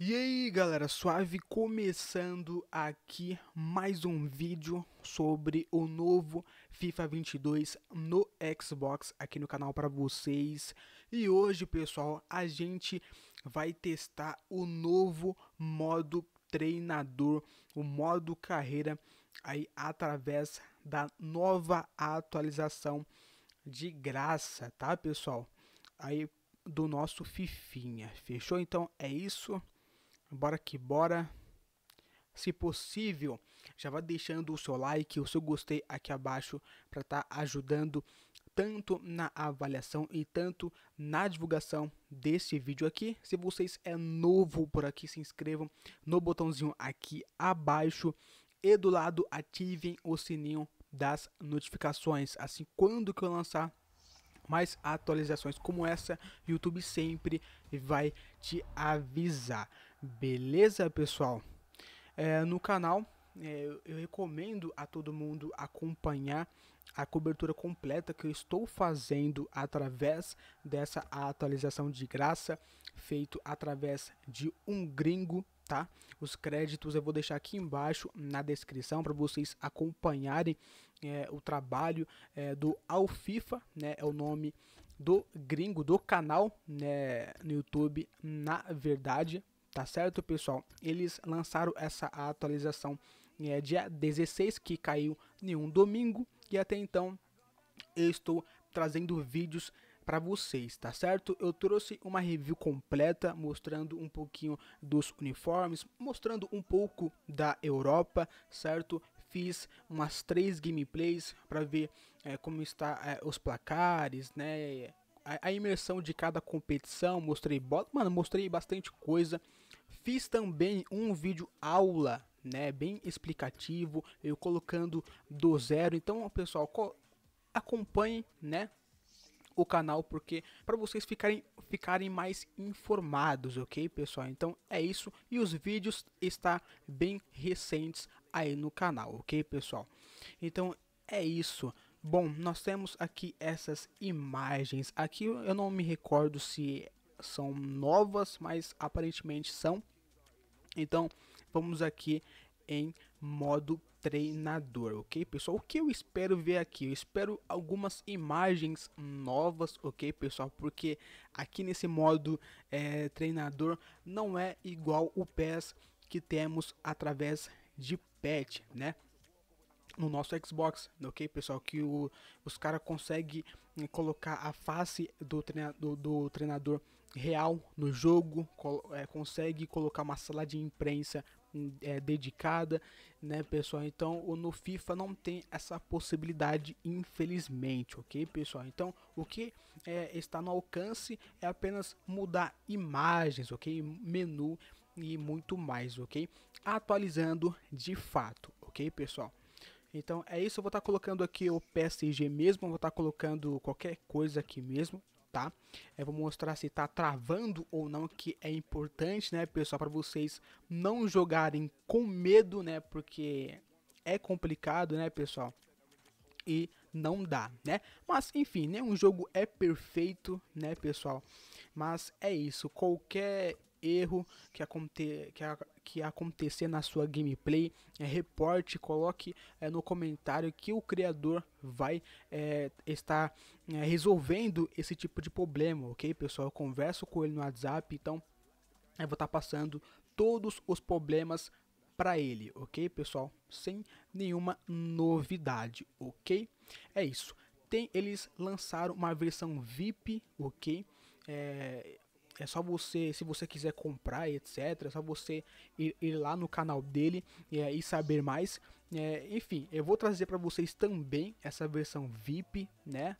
E aí galera, suave, começando aqui mais um vídeo sobre o novo FIFA 22 no Xbox aqui no canal para vocês. E hoje pessoal, a gente vai testar o novo modo treinador, o modo carreira aí através da nova atualização de graça, tá pessoal? Aí do nosso Fifinha, fechou? Então é isso. Bora que bora. Se possível, já vai deixando o seu like, o seu gostei aqui abaixo para estar ajudando tanto na avaliação e tanto na divulgação desse vídeo aqui. Se vocês é novo por aqui, se inscrevam no botãozinho aqui abaixo e do lado ativem o sininho das notificações. Assim, quando que eu lançar mais atualizações como essa, YouTube sempre vai te avisar. Beleza, pessoal? No canal, eu recomendo a todo mundo acompanhar a cobertura completa que eu estou fazendo através dessa atualização de graça, feito através de um gringo, tá? Os créditos eu vou deixar aqui embaixo na descrição para vocês acompanharem o trabalho do Ao FIFA, né? É o nome do gringo, do canal, né, no YouTube, na verdade, tá certo, pessoal? Eles lançaram essa atualização dia 16, que caiu em um domingo, e até então eu estou trazendo vídeos para vocês, tá certo? Eu trouxe uma review completa mostrando um pouquinho dos uniformes, mostrando um pouco da Europa, certo? Fiz umas 3 gameplays para ver como está os placares, né? A imersão de cada competição, mostrei bota, mano, mostrei bastante coisa. Fiz também um vídeo aula, né? Bem explicativo, eu colocando do zero. Então, pessoal, acompanhem, né, o canal, porque para vocês ficarem mais informados, ok, pessoal? Então é isso, e os vídeos estão bem recentes aí no canal, ok, pessoal? Então é isso. Bom, nós temos aqui essas imagens aqui, eu não me recordo se são novas, mas aparentemente são. Então vamos aqui em modo treinador, ok, pessoal? O que eu espero ver aqui? Eu espero algumas imagens novas, ok, pessoal? Porque aqui nesse modo treinador não é igual o PES que temos através de patch, né, no nosso Xbox, ok, pessoal? Que os caras conseguem colocar a face do treinador real no jogo, consegue colocar uma sala de imprensa dedicada, né, pessoal? Então no FIFA não tem essa possibilidade, infelizmente, ok, pessoal? Então o que está no alcance é apenas mudar imagens, ok, menu e muito mais, ok, atualizando de fato, ok, pessoal? Então é isso, eu vou estar colocando aqui o PSG mesmo, eu vou estar colocando qualquer coisa aqui mesmo, tá? Eu vou mostrar se tá travando ou não, que é importante, né, pessoal, para vocês não jogarem com medo, né, porque é complicado, né, pessoal, e não dá, né? Mas enfim, nenhum jogo é perfeito, né, pessoal? Mas é isso, qualquer erro que acontecer na sua gameplay, reporte, coloque no comentário que o criador vai estar resolvendo esse tipo de problema, ok, pessoal? Eu converso com ele no WhatsApp, então eu vou estar passando todos os problemas para ele, ok, pessoal? Sem nenhuma novidade, ok? É isso. Eles lançaram uma versão VIP, ok? É só você, se você quiser comprar, etc, é só você ir lá no canal dele e saber mais. Enfim, eu vou trazer para vocês também essa versão VIP, né?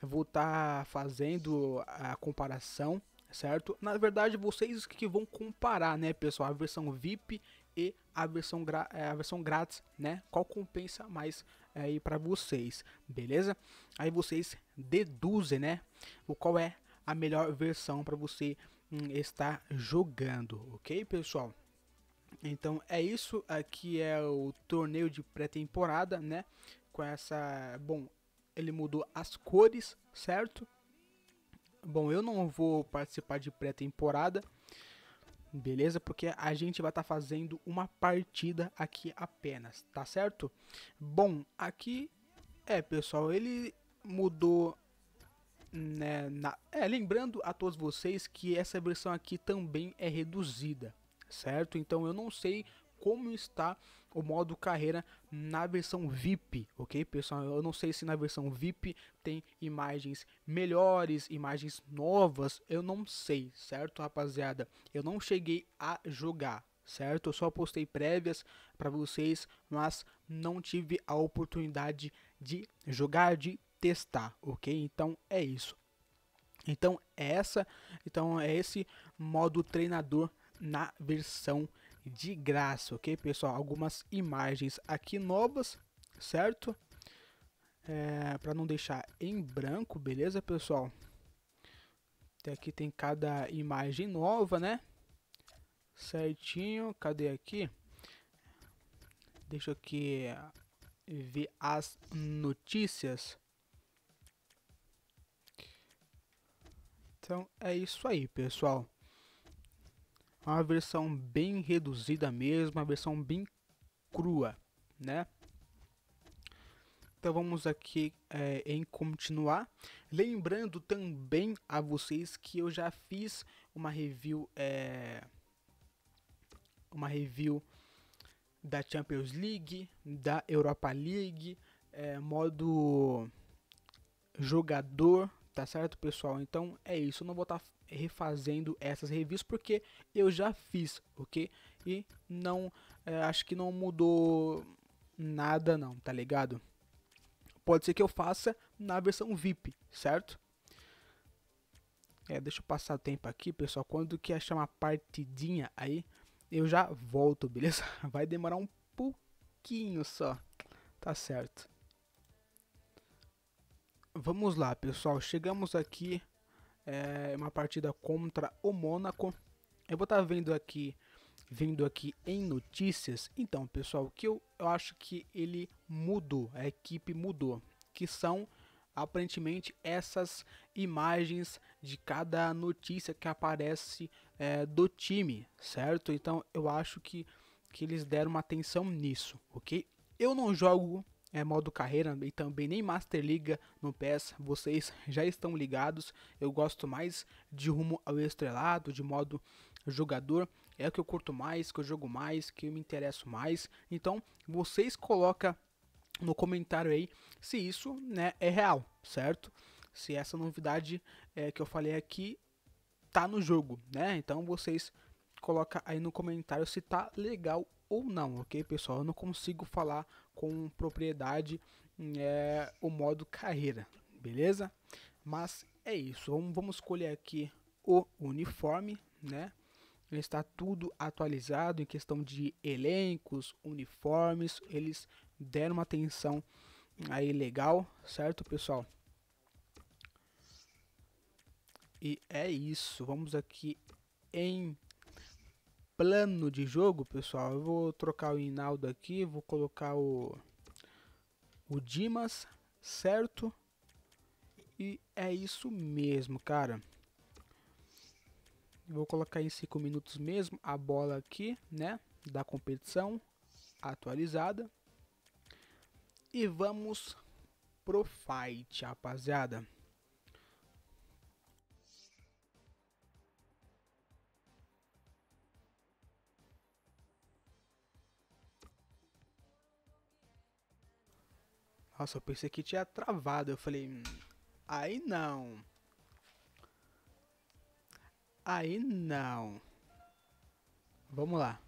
Eu vou estar fazendo a comparação, certo? Na verdade, vocês que vão comparar, né, pessoal? A versão VIP e a versão grátis, né? Qual compensa mais aí para vocês, beleza? Aí vocês deduzem, né, o qual é a melhor versão para você estar jogando, ok, pessoal? Então é isso, aqui é o torneio de pré-temporada, né, com essa, bom, ele mudou as cores, certo? Bom, eu não vou participar de pré-temporada, beleza? Porque a gente vai estar fazendo uma partida aqui apenas, tá certo? Bom, aqui, pessoal, ele mudou, né, lembrando a todos vocês que essa versão aqui também é reduzida, certo? Então eu não sei como está o modo carreira na versão VIP, ok, pessoal? Eu não sei se na versão VIP tem imagens melhores, imagens novas, eu não sei, certo, rapaziada? Eu não cheguei a jogar, certo? Eu só postei prévias para vocês, mas não tive a oportunidade de jogar, de testar, ok? Então é isso. Então é essa, então é esse modo treinador na versão de graça, ok, pessoal? Algumas imagens aqui novas, certo? Para não deixar em branco, beleza, pessoal? Até aqui tem cada imagem nova, né? Certinho, cadê aqui? Deixa eu aqui ver as notícias. Então é isso aí, pessoal. Uma versão bem reduzida mesmo, uma versão bem crua, né? Então vamos aqui em continuar. Lembrando também a vocês que eu já fiz uma review da Champions League, da Europa League, modo jogador, tá certo, pessoal? Então é isso, eu não vou estar refazendo essas reviews porque eu já fiz, ok? E não, acho que não mudou nada não, tá ligado? Pode ser que eu faça na versão VIP, certo? Deixa eu passar o tempo aqui, pessoal. Quando que achar uma partidinha aí, eu já volto, beleza? Vai demorar um pouquinho só, tá certo? Vamos lá, pessoal, chegamos aqui, uma partida contra o Monaco. Eu vou estar vendo aqui em notícias. Então, pessoal, o que eu acho que ele mudou, a equipe mudou, que são aparentemente essas imagens de cada notícia que aparece do time, certo? Então eu acho que eles deram uma atenção nisso, ok? Eu não jogo modo carreira e também nem Master Liga no PS, vocês já estão ligados. Eu gosto mais de rumo ao estrelado, de modo jogador, é o que eu curto mais, que eu jogo mais, que eu me interesso mais. Então vocês colocam no comentário aí se isso, né, é real, certo? Se essa novidade que eu falei aqui tá no jogo, né? Então vocês colocam aí no comentário se tá legal ou não, ok, pessoal? Eu não consigo falar com propriedade o modo carreira, beleza? Mas é isso, vamos escolher aqui o uniforme, né? Ele está tudo atualizado em questão de elencos, uniformes, eles deram uma atenção aí legal, certo, pessoal? E é isso, vamos aqui em plano de jogo, pessoal. Eu vou trocar o Hinaldo aqui, vou colocar o Dimas, certo? E é isso mesmo, cara. Vou colocar em 5 minutos mesmo a bola aqui, né, da competição atualizada. E vamos pro fight, rapaziada. Nossa, eu pensei que tinha travado, eu falei, aí não. Aí não. Vamos lá.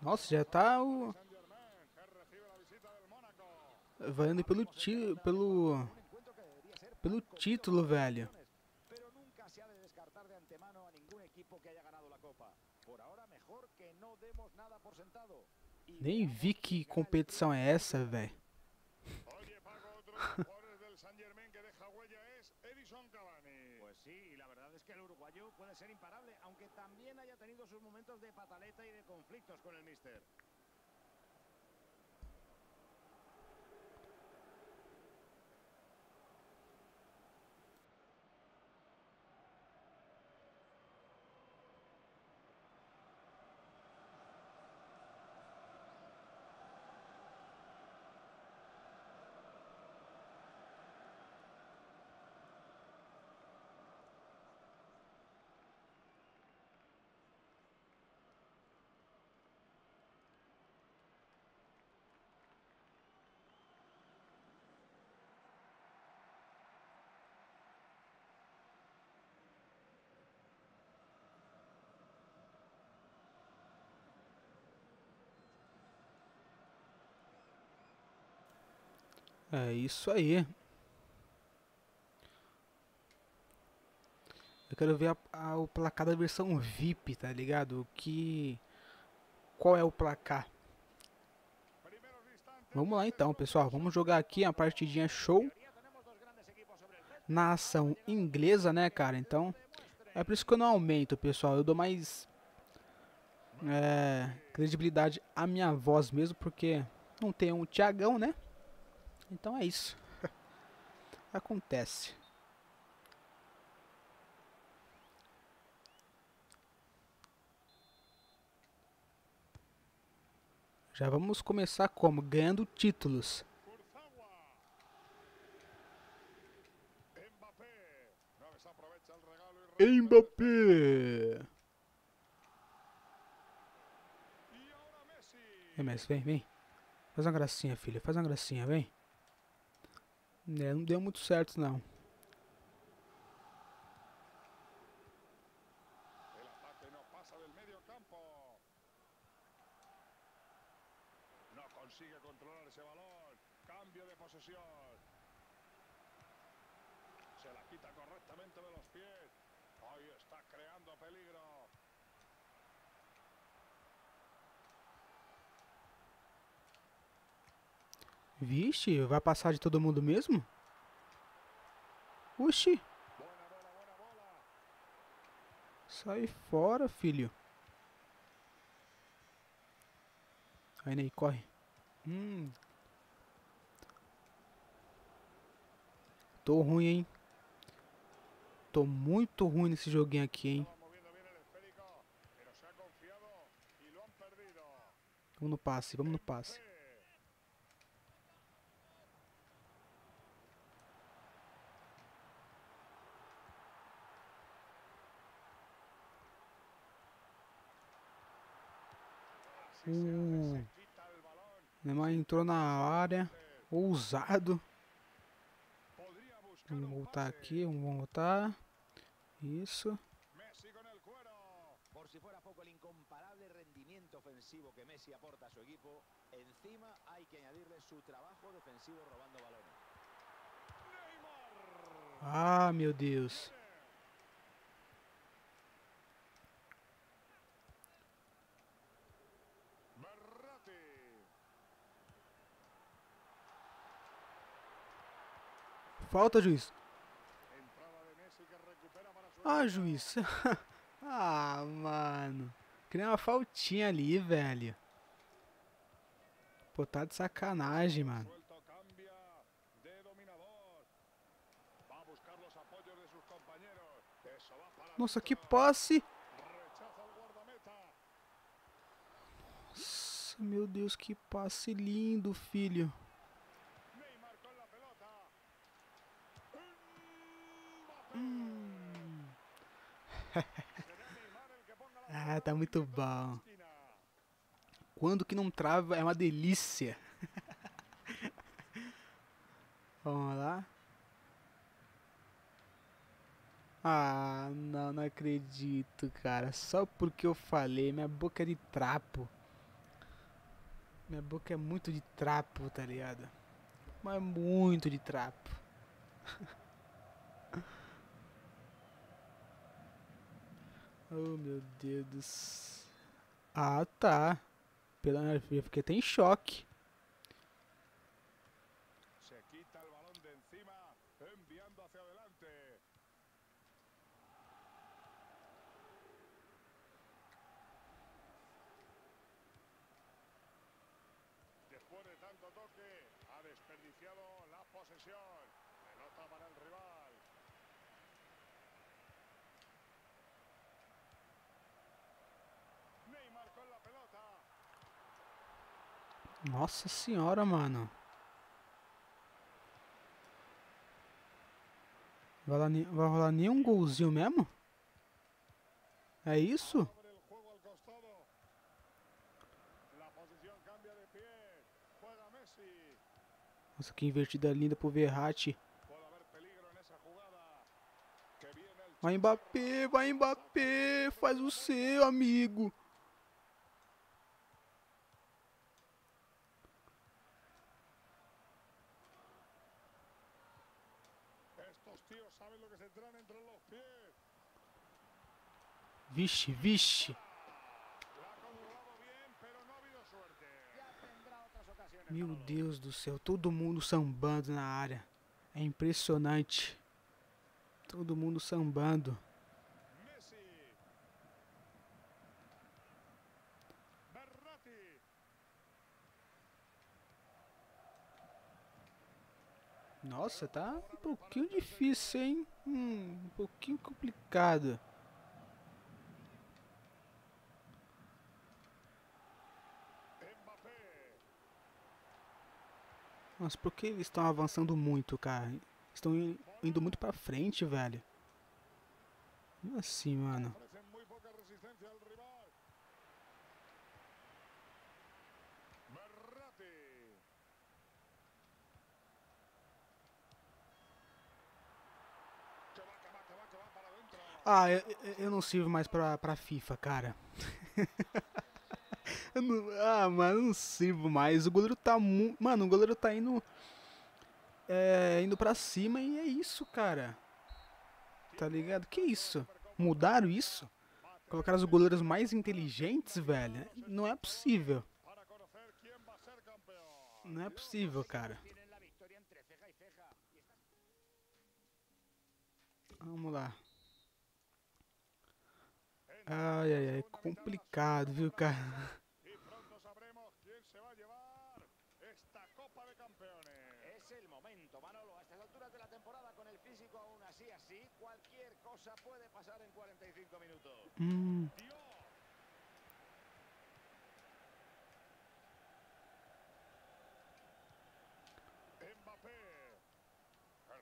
Nossa, já tá o... valendo pelo título, velho. Nem vi que competição é essa, velho. É isso aí. Eu quero ver o placar da versão VIP, tá ligado? Qual é o placar? Vamos lá então, pessoal. Vamos jogar aqui a partidinha show. Na ação inglesa, né, cara? Então, é por isso que eu não aumento, pessoal. Eu dou mais credibilidade à minha voz mesmo, porque não tem um Thiagão, né? Então é isso. Acontece. Já vamos começar como? Ganhando títulos. Mbappé! Messi, vem, vem. Faz uma gracinha, filha. Faz uma gracinha, vem. Não deu muito certo, não. Vixe, vai passar de todo mundo mesmo? Oxi. Sai fora, filho. Aí, Ney, corre. Tô ruim, hein? Tô muito ruim nesse joguinho aqui, hein? Vamos no passe, vamos no passe. Neymar entrou na área, ousado. Vamos voltar aqui, vamos voltar. Isso. Messi com o cuero. Por si fuera poco el incomparable rendimiento ofensivo que Messi aporta a su equipo, encima hay que añadirle su trabajo defensivo robando balones. Ah, meu Deus. Falta, juiz. Ah, juiz. Ah, mano. Queria uma faltinha ali, velho. Pô, tá de sacanagem, mano. Nossa, que passe. Nossa, meu Deus, que passe lindo, filho. Ah, tá muito bom. Quando que não trava é uma delícia. Vamos lá. Ah, não, não acredito, cara. Só porque eu falei, minha boca é de trapo. Minha boca é muito de trapo, tá ligado? Mas muito de trapo. Oh, meu Deus. Ah, tá. Pela energia, porque tem choque. Se quita o balão de encima, enviando hacia adelante. Depois de tanto toque, ha desperdiciado la posesión. Pelota para el rival. Nossa senhora, mano. Vai rolar nenhum golzinho mesmo? É isso? Nossa, que invertida linda pro Verratti. Vai Mbappé, faz o seu, amigo. Vixe, vixe. Meu Deus do céu, todo mundo sambando na área. É impressionante. Todo mundo sambando. Messi. Verratti. Nossa, tá um pouquinho difícil, hein? Um pouquinho complicado. Nossa, por que eles estão avançando muito, cara? Estão indo muito pra frente, velho. Como assim, mano? Ah, eu não sirvo mais pra FIFA, cara. Mano, eu não sirvo mais. O goleiro tá muito... Mano, o goleiro tá indo... indo pra cima e é isso, cara. Tá ligado? Que isso? Mudaram isso? Colocaram os goleiros mais inteligentes, velho? Não é possível. Não é possível, cara. Vamos lá. Ai, ai, ai. Complicado, viu, cara? Mbappé. El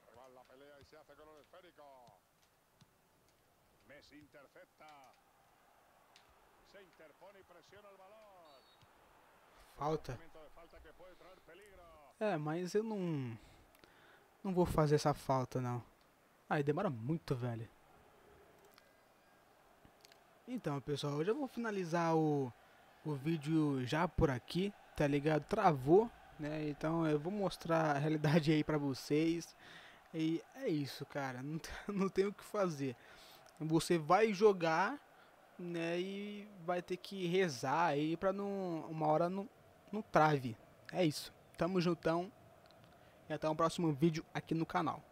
rival la pelea y se hace con el esférico. Messi intercepta. Se interpone y presiona el balón. Falta. É, mas eu não vou fazer essa falta, não. Aí demora muito, velho. Então, pessoal, eu já vou finalizar o vídeo já por aqui, tá ligado? Travou, né? Então eu vou mostrar a realidade aí pra vocês. E é isso, cara. Não tem o que fazer. Você vai jogar, né? E vai ter que rezar aí pra uma hora não trave. É isso. Tamo juntão. E até o próximo vídeo aqui no canal.